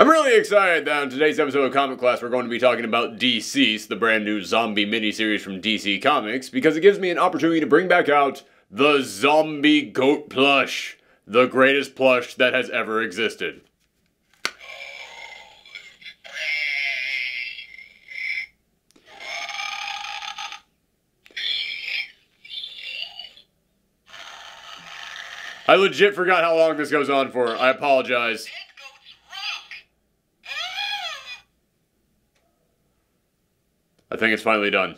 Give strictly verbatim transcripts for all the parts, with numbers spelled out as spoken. I'm really excited that on today's episode of Comic Class we're going to be talking about DCeased, the brand new zombie miniseries from D C Comics, because it gives me an opportunity to bring back out the zombie goat plush, the greatest plush that has ever existed. I legit forgot how long this goes on for. I apologize. I think it's finally done.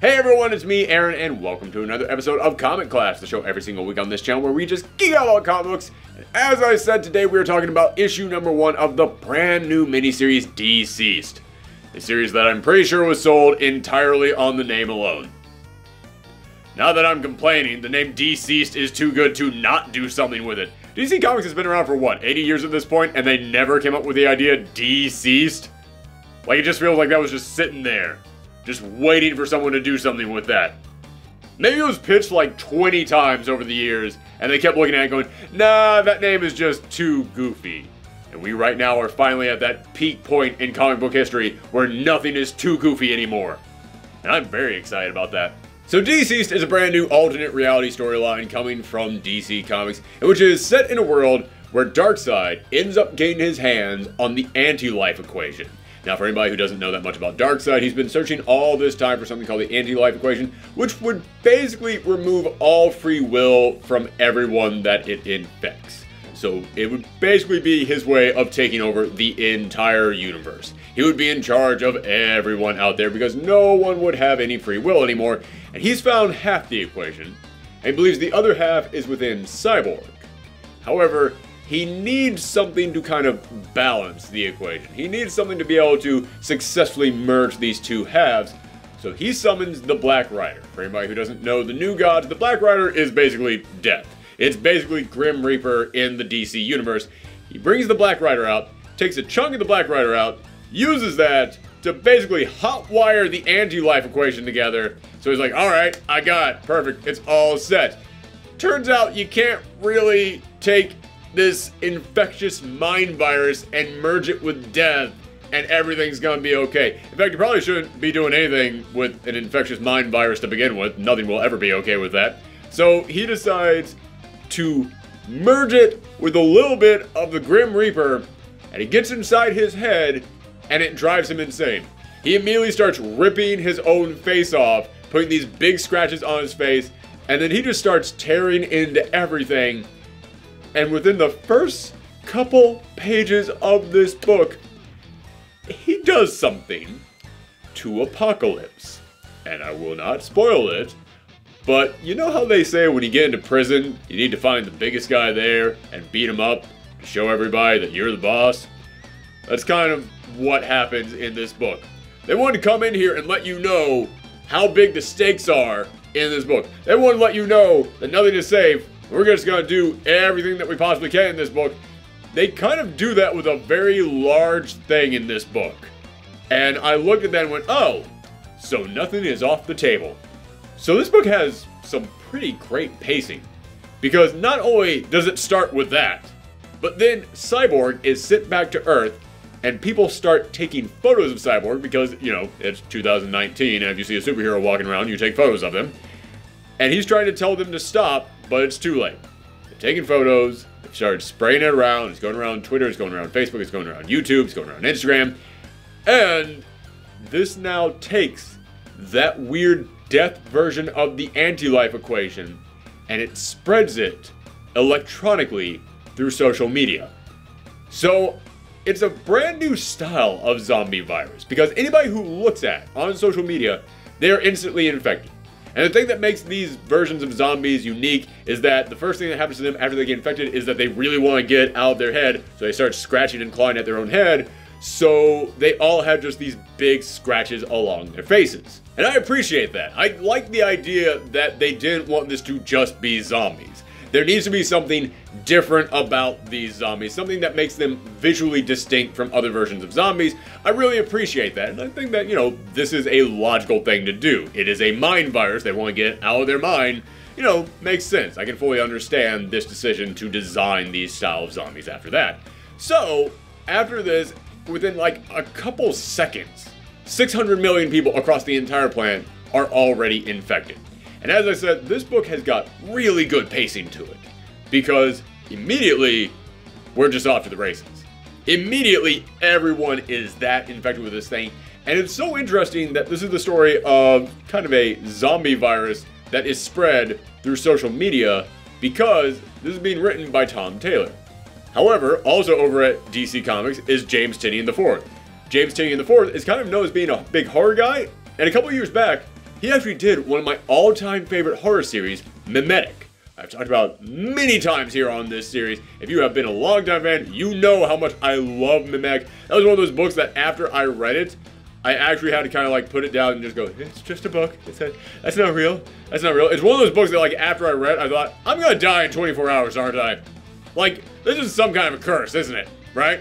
Hey everyone, it's me, Aaron, and welcome to another episode of Comic Class, the show every single week on this channel where we just geek out all comic books. And as I said, today we are talking about issue number one of the brand new miniseries DCeased, a series that I'm pretty sure was sold entirely on the name alone. Now that I'm complaining, the name DCeased is too good to not do something with it. D C Comics has been around for what, eighty years at this point, and they never came up with the idea DCeased? Like, it just feels like that was just sitting there, just waiting for someone to do something with that. Maybe it was pitched like twenty times over the years, and they kept looking at it going, nah, that name is just too goofy. And we right now are finally at that peak point in comic book history where nothing is too goofy anymore. And I'm very excited about that. So DCeased is a brand new alternate reality storyline coming from D C Comics, which is set in a world where Darkseid ends up getting his hands on the Anti-Life Equation. Now, for anybody who doesn't know that much about Darkseid, he's been searching all this time for something called the Anti-Life Equation, which would basically remove all free will from everyone that it infects. So it would basically be his way of taking over the entire universe. He would be in charge of everyone out there because no one would have any free will anymore, and he's found half the equation, and believes the other half is within Cyborg. However, he needs something to kind of balance the equation. He needs something to be able to successfully merge these two halves. So he summons the Black Rider. For anybody who doesn't know the new gods, the Black Rider is basically death. It's basically Grim Reaper in the D C universe. He brings the Black Rider out, takes a chunk of the Black Rider out, uses that to basically hotwire the Anti-Life Equation together. So he's like, all right, I got it. Perfect. It's all set. Turns out you can't really take this infectious mind virus and merge it with death and everything's gonna be okay. In fact, you probably shouldn't be doing anything with an infectious mind virus to begin with. Nothing will ever be okay with that. So he decides to merge it with a little bit of the Grim Reaper, and it gets inside his head and it drives him insane. He immediately starts ripping his own face off, putting these big scratches on his face, and then he just starts tearing into everything. And within the first couple pages of this book, he does something to Apocalypse. And I will not spoil it, but you know how they say when you get into prison, you need to find the biggest guy there and beat him up to show everybody that you're the boss? That's kind of what happens in this book. They want to come in here and let you know how big the stakes are in this book. They want to let you know that nothing is safe. We're just going to do everything that we possibly can in this book. They kind of do that with a very large thing in this book. And I looked at that and went, oh, so nothing is off the table. So this book has some pretty great pacing, because not only does it start with that, but then Cyborg is sent back to Earth and people start taking photos of Cyborg because, you know, it's two thousand nineteen and if you see a superhero walking around, you take photos of them. And he's trying to tell them to stop, but it's too late. They've taken photos, they've started spraying it around, it's going around Twitter, it's going around Facebook, it's going around YouTube, it's going around Instagram, and this now takes that weird death version of the Anti-Life Equation and it spreads it electronically through social media. So it's a brand new style of zombie virus, because anybody who looks at it on social media, they are instantly infected. And the thing that makes these versions of zombies unique is that the first thing that happens to them after they get infected is that they really want to get out of their head, so they start scratching and clawing at their own head, so they all have just these big scratches along their faces. And I appreciate that. I like the idea that they didn't want this to just be zombies. There needs to be something different about these zombies, something that makes them visually distinct from other versions of zombies. I really appreciate that, and I think that, you know, this is a logical thing to do. It is a mind virus, they want to get it out of their mind. You know, makes sense. I can fully understand this decision to design these style of zombies after that. So, After this, within like a couple seconds, six hundred million people across the entire planet are already infected. And as I said, this book has got really good pacing to it, because immediately, we're just off to the races. Immediately, everyone is that infected with this thing, and it's so interesting that this is the story of kind of a zombie virus that is spread through social media, because this is being written by Tom Taylor. However, also over at D C Comics is James Tynion the fourth. James Tynion the fourth is kind of known as being a big horror guy, and a couple years back, he actually did one of my all-time favorite horror series, Mimetic. I've talked about many times here on this series. If you have been a long-time fan, you know how much I love Mimetic. That was one of those books that after I read it, I actually had to kind of like put it down and just go, it's just a book. It's a, that's not real. That's not real. It's one of those books that like after I read, I thought, I'm gonna die in twenty-four hours, aren't I? Like, this is some kind of a curse, isn't it? Right?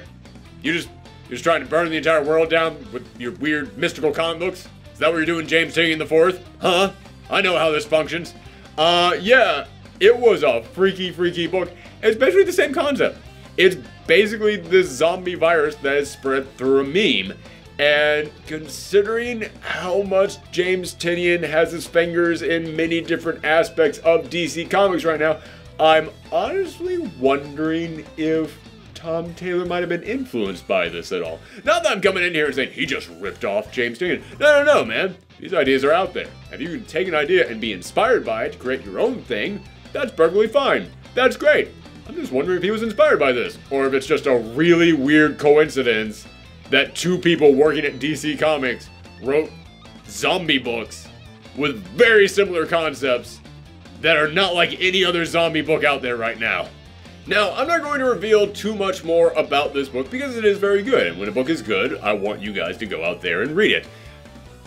You just, you're just trying to burn the entire world down with your weird mystical comic books. Is that what you're doing, James Tynion the fourth? Huh? I know how this functions. Uh, yeah, it was a freaky, freaky book. It's basically the same concept. It's basically this zombie virus that is spread through a meme. And considering how much James Tynion has his fingers in many different aspects of D C Comics right now, I'm honestly wondering if Tom Taylor might have been influenced by this at all. Not that I'm coming in here and saying he just ripped off James Tynion. No, no, no, man. These ideas are out there. If you can take an idea and be inspired by it to create your own thing, that's perfectly fine. That's great. I'm just wondering if he was inspired by this, or if it's just a really weird coincidence that two people working at D C Comics wrote zombie books with very similar concepts that are not like any other zombie book out there right now. Now, I'm not going to reveal too much more about this book because it is very good, and when a book is good, I want you guys to go out there and read it.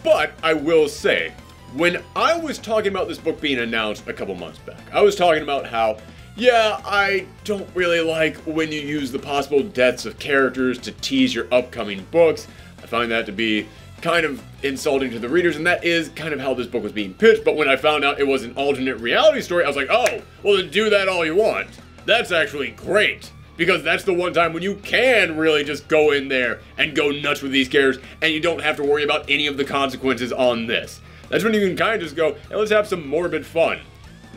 But I will say, when I was talking about this book being announced a couple months back, I was talking about how, yeah, I don't really like when you use the possible deaths of characters to tease your upcoming books. I find that to be kind of insulting to the readers, and that is kind of how this book was being pitched, but when I found out it was an alternate reality story, I was like, oh, well then do that all you want. That's actually great, because that's the one time when you can really just go in there and go nuts with these characters, and you don't have to worry about any of the consequences on this. That's when you can kind of just go, hey, let's have some morbid fun.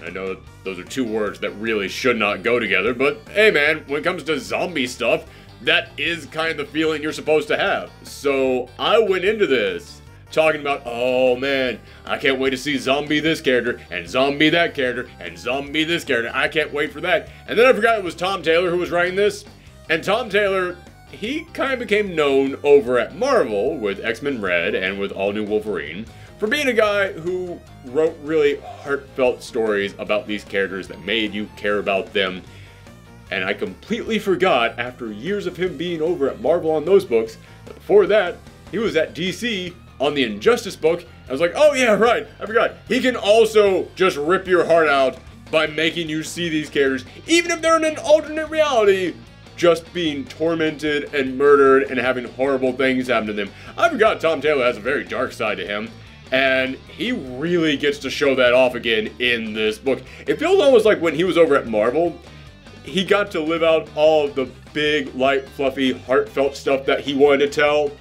I know that those are two words that really should not go together, but hey man, when it comes to zombie stuff, that is kind of the feeling you're supposed to have. So I went into this talking about, oh man, I can't wait to see zombie this character, and zombie that character, and zombie this character. I can't wait for that. And then I forgot it was Tom Taylor who was writing this. And Tom Taylor, he kind of became known over at Marvel with X-Men Red and with All New Wolverine for being a guy who wrote really heartfelt stories about these characters that made you care about them. And I completely forgot, after years of him being over at Marvel on those books, but before that, he was at D C on the Injustice book. I was like, oh yeah, right, I forgot. He can also just rip your heart out by making you see these characters, even if they're in an alternate reality, just being tormented and murdered and having horrible things happen to them. I forgot Tom Taylor has a very dark side to him, and he really gets to show that off again in this book. It feels almost like when he was over at Marvel, he got to live out all of the big, light, fluffy, heartfelt stuff that he wanted to tell,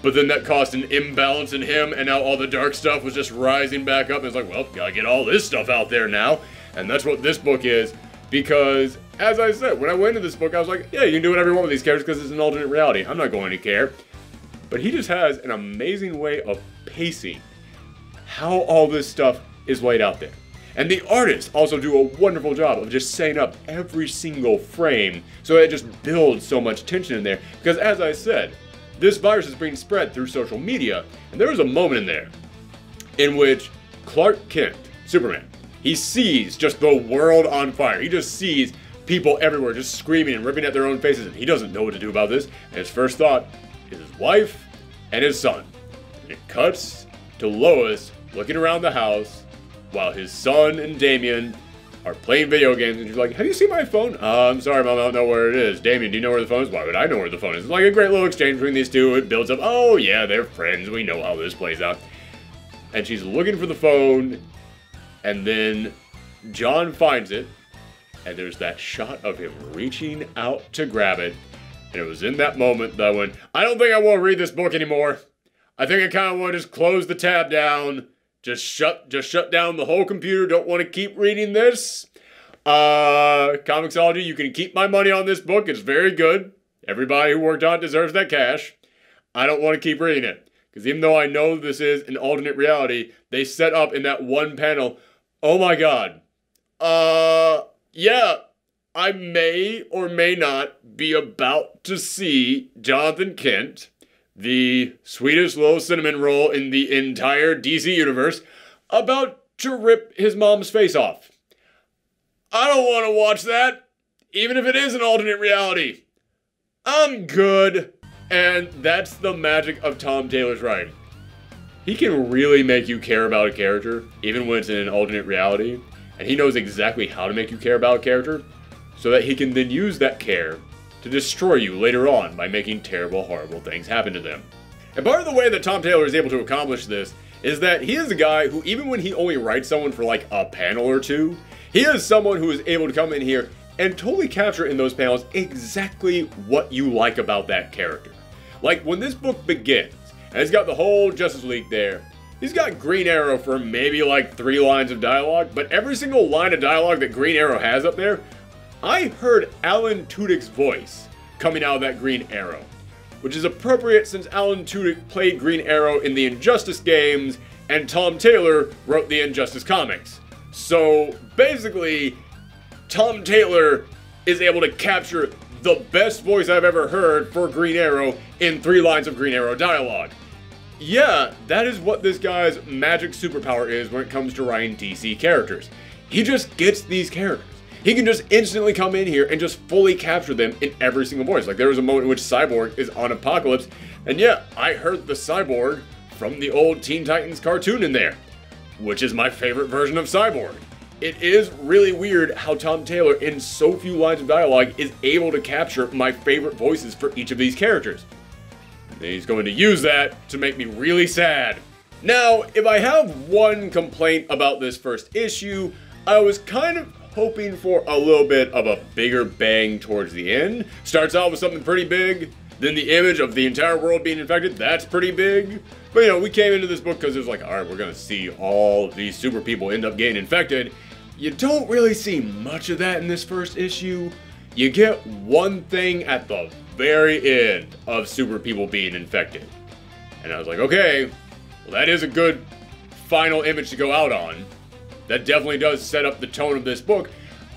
but then that caused an imbalance in him, and now all the dark stuff was just rising back up, and it's like, well, gotta get all this stuff out there now, and that's what this book is, because, as I said, when I went into this book, I was like, yeah, you can do whatever you want with these characters, because it's an alternate reality, I'm not going to care, but he just has an amazing way of pacing how all this stuff is laid out there. And the artists also do a wonderful job of just setting up every single frame so that it just builds so much tension in there. Because as I said, this virus is being spread through social media, and there was a moment in there in which Clark Kent, Superman, he sees just the world on fire. He just sees people everywhere just screaming and ripping at their own faces, and he doesn't know what to do about this. And his first thought is his wife and his son. And it cuts to Lois looking around the house while his son and Damian are playing video games, and she's like, have you seen my phone? Uh, I'm sorry, Mom, I don't know where it is. Damian, do you know where the phone is? Why would I know where the phone is? It's like a great little exchange between these two. It builds up, oh yeah, they're friends. We know how this plays out. And she's looking for the phone, and then John finds it, and there's that shot of him reaching out to grab it, And it was in that moment that I went, I don't think I want to read this book anymore. I think I kind of want to just close the tab down. Just shut, just shut down the whole computer. Don't want to keep reading this. Uh, Comixology, you can keep my money on this book. It's very good. Everybody who worked on it deserves that cash. I don't want to keep reading it. Because even though I know this is an alternate reality, they set up in that one panel, oh my god, uh, yeah, I may or may not be about to see Jonathan Kent, the sweetest little cinnamon roll in the entire D C universe, about to rip his mom's face off. I don't want to watch that, even if it is an alternate reality. I'm good. And that's the magic of Tom Taylor's writing. He can really make you care about a character, even when it's in an alternate reality, and he knows exactly how to make you care about a character, so that he can then use that care to destroy you later on by making terrible, horrible things happen to them. And part of the way that Tom Taylor is able to accomplish this is that he is a guy who, even when he only writes someone for like a panel or two, he is someone who is able to come in here and totally capture in those panels exactly what you like about that character. Like, when this book begins, and it's got the whole Justice League there, he's got Green Arrow for maybe like three lines of dialogue, but every single line of dialogue that Green Arrow has up there, I heard Alan Tudyk's voice coming out of that Green Arrow, which is appropriate since Alan Tudyk played Green Arrow in the Injustice games, and Tom Taylor wrote the Injustice comics. So, basically, Tom Taylor is able to capture the best voice I've ever heard for Green Arrow in three lines of Green Arrow dialogue. Yeah, that is what this guy's magic superpower is when it comes to writing D C characters. He just gets these characters. He can just instantly come in here and just fully capture them in every single voice. Like, there was a moment in which Cyborg is on Apocalypse, and yeah, I heard the Cyborg from the old Teen Titans cartoon in there, which is my favorite version of Cyborg. It is really weird how Tom Taylor, in so few lines of dialogue, is able to capture my favorite voices for each of these characters. And he's going to use that to make me really sad. Now, if I have one complaint about this first issue, I was kind of hoping for a little bit of a bigger bang towards the end. Starts out with something pretty big, then the image of the entire world being infected, that's pretty big. But you know, we came into this book because it was like, alright, we're going to see all these super people end up getting infected. You don't really see much of that in this first issue. You get one thing at the very end of super people being infected. And I was like, okay, well, that is a good final image to go out on. That definitely does set up the tone of this book.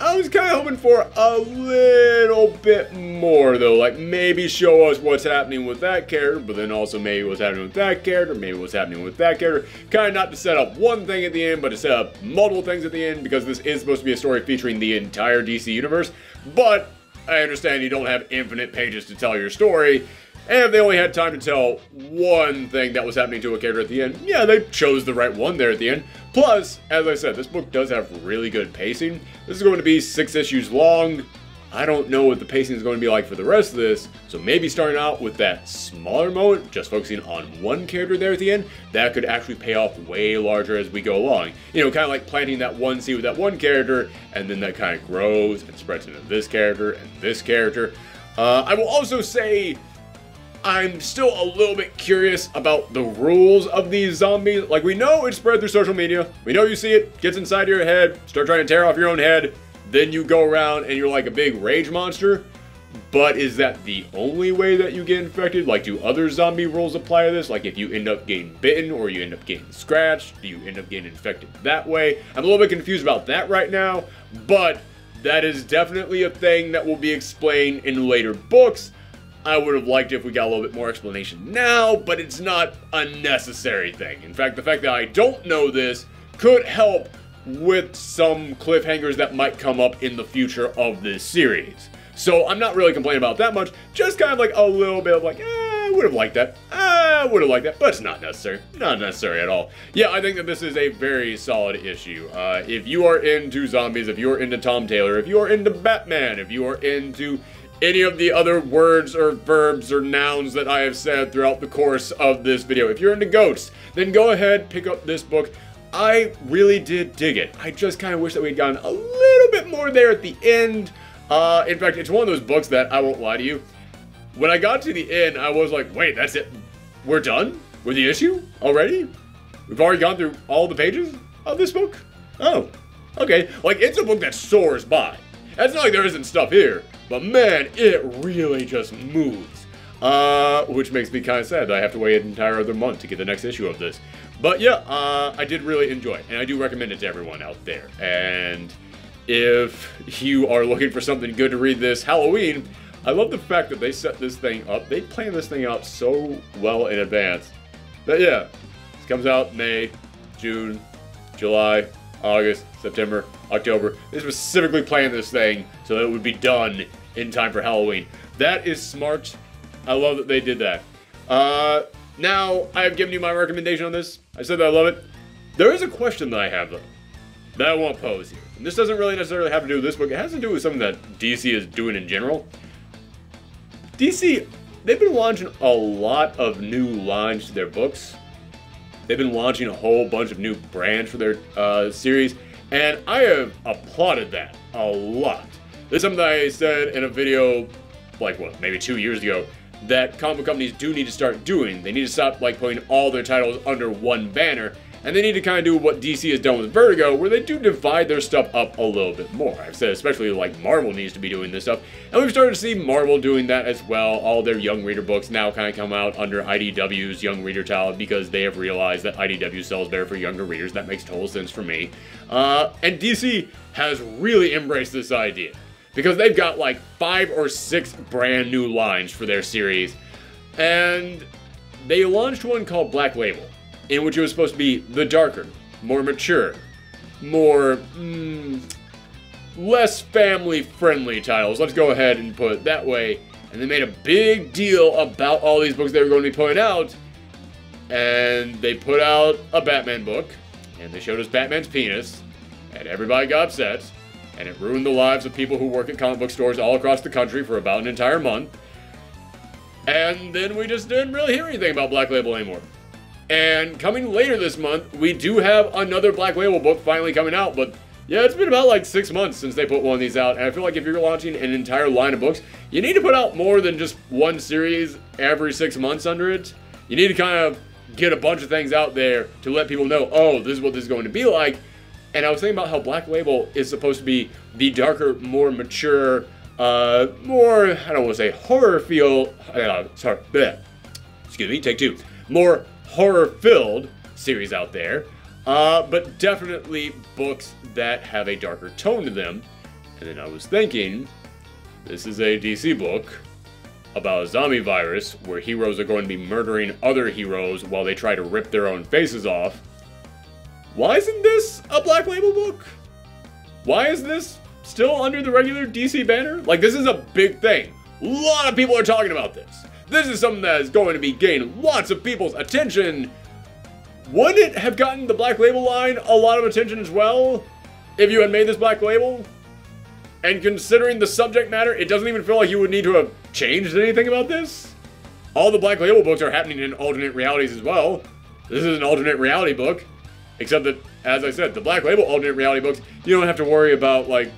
I was kind of hoping for a little bit more though, like maybe show us what's happening with that character, but then also maybe what's happening with that character, maybe what's happening with that character. Kind of not to set up one thing at the end, but to set up multiple things at the end, because this is supposed to be a story featuring the entire D C universe, but I understand you don't have infinite pages to tell your story, and if they only had time to tell one thing that was happening to a character at the end, yeah, they chose the right one there at the end. Plus, as I said, this book does have really good pacing. This is going to be six issues long. I don't know what the pacing is going to be like for the rest of this, so maybe starting out with that smaller moment, just focusing on one character there at the end, that could actually pay off way larger as we go along. You know, kind of like planting that one seed with that one character, and then that kind of grows and spreads into this character and this character. Uh, I will also say, I'm still a little bit curious about the rules of these zombies. Like, we know it's spread through social media. We know you see it, gets inside your head, start trying to tear off your own head. Then you go around and you're like a big rage monster. But is that the only way that you get infected? Like, do other zombie rules apply to this? Like, if you end up getting bitten or you end up getting scratched, do you end up getting infected that way? I'm a little bit confused about that right now, but that is definitely a thing that will be explained in later books. I would have liked it if we got a little bit more explanation now, but it's not a necessary thing. In fact, the fact that I don't know this could help with some cliffhangers that might come up in the future of this series. So I'm not really complaining about that much, just kind of like a little bit of like, eh, I would have liked that, I would have liked that, but it's not necessary, not necessary at all. Yeah, I think that this is a very solid issue. Uh, if you are into zombies, if you are into Tom Taylor, if you are into Batman, if you are into any of the other words or verbs or nouns that I have said throughout the course of this video, if you're into goats, then go ahead, pick up this book. I really did dig it. I just kind of wish that we had gotten a little bit more there at the end. Uh, in fact, it's one of those books that, I won't lie to you, When I got to the end, I was like, wait, that's it? We're done with the issue already? We've already gone through all the pages of this book? Oh, okay. Like, it's a book that soars by. It's not like there isn't stuff here, but man, it really just moves. Uh, which makes me kind of sad that I have to wait an entire other month to get the next issue of this. But yeah, uh, I did really enjoy it, and I do recommend it to everyone out there. And if you are looking for something good to read this Halloween, I love the fact that they set this thing up. They planned this thing out so well in advance. But yeah, this comes out May, June, July, August, September, October. They specifically planned this thing so that it would be done in time for Halloween. That is smart. I love that they did that. Uh, now, I have given you my recommendation on this. I said that I love it. There is a question that I have, though, that I won't pose here. And this doesn't really necessarily have to do with this book. It has to do with something that D C is doing in general. D C, they've been launching a lot of new lines to their books. They've been launching a whole bunch of new brands for their uh, series, and I have applauded that a lot. This is something that I said in a video, like what, maybe two years ago, that comic companies do need to start doing. They need to stop like putting all their titles under one banner, and they need to kind of do what D C has done with Vertigo, where they do divide their stuff up a little bit more. I've said especially like Marvel needs to be doing this stuff, and we've started to see Marvel doing that as well. All their young reader books now kind of come out under I D W's young reader title because they have realized that I D W sells better for younger readers. That makes total sense for me. Uh, and D C has really embraced this idea because they've got like five or six brand new lines for their series, and they launched one called Black Label, in which it was supposed to be the darker, more mature, more, mm, less family-friendly titles. Let's go ahead and put it that way. And they made a big deal about all these books they were going to be putting out. And they put out a Batman book, and they showed us Batman's penis, and everybody got upset, and it ruined the lives of people who work at comic book stores all across the country for about an entire month. And then we just didn't really hear anything about Black Label anymore. And coming later this month, we do have another Black Label book finally coming out, but yeah, it's been about like six months since they put one of these out, and I feel like if you're launching an entire line of books, you need to put out more than just one series every six months under it. You need to kind of get a bunch of things out there to let people know, oh, this is what this is going to be like. And I was thinking about how Black Label is supposed to be the darker, more mature, uh, more, I don't want to say horror feel, uh, sorry, bleh. excuse me, take two, more horror-filled series out there, uh, but definitely books that have a darker tone to them. And then I was thinking, this is a D C book about a zombie virus where heroes are going to be murdering other heroes while they try to rip their own faces off. Why isn't this a Black Label book? Why is this still under the regular D C banner? Like, this is a big thing. A lot of people are talking about this. This is something that is going to be gaining lots of people's attention. Would it have gotten the Black Label line a lot of attention as well if you had made this Black Label? And considering the subject matter, it doesn't even feel like you would need to have changed anything about this. All the Black Label books are happening in alternate realities as well. This is an alternate reality book, except that, as I said, the Black Label alternate reality books, you don't have to worry about, like,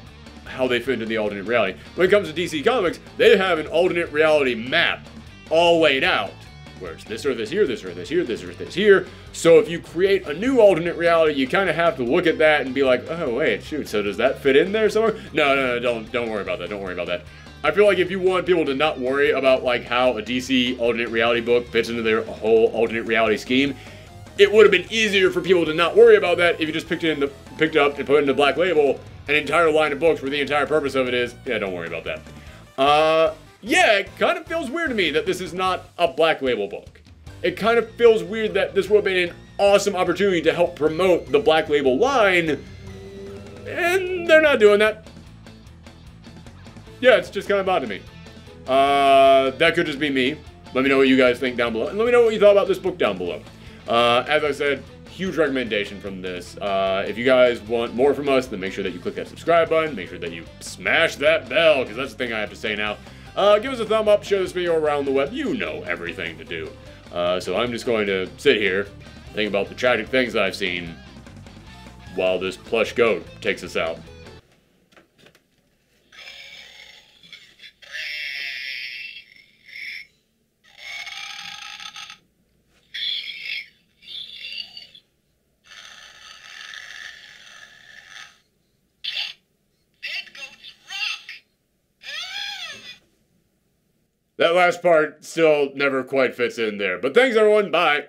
how they fit into the alternate reality. When it comes to D C Comics, they have an alternate reality map all laid out, where it's this or this here, this or this here, this or this here. So if you create a new alternate reality, you kind of have to look at that and be like, oh wait, shoot, so does that fit in there somewhere? No, no, no, don't, don't worry about that, don't worry about that. I feel like if you want people to not worry about like how a D C alternate reality book fits into their whole alternate reality scheme, it would have been easier for people to not worry about that if you just picked it, in the, picked it up and put it in the Black Label, an entire line of books where the entire purpose of it is, yeah, don't worry about that. Uh... Yeah, it kind of feels weird to me that this is not a Black Label book. It kind of feels weird that this would have been an awesome opportunity to help promote the Black Label line, and they're not doing that. Yeah, it's just kind of odd to me. Uh, that could just be me. Let me know what you guys think down below, and let me know what you thought about this book down below. Uh, as I said, huge recommendation from this. Uh, if you guys want more from us, then make sure that you click that subscribe button, make sure that you smash that bell, because that's the thing I have to say now. Uh, give us a thumb up, share this video around the web. You know everything to do. Uh, so I'm just going to sit here, think about the tragic things I've seen while this plush goat takes us out. That last part still never quite fits in there. But thanks, everyone. Bye.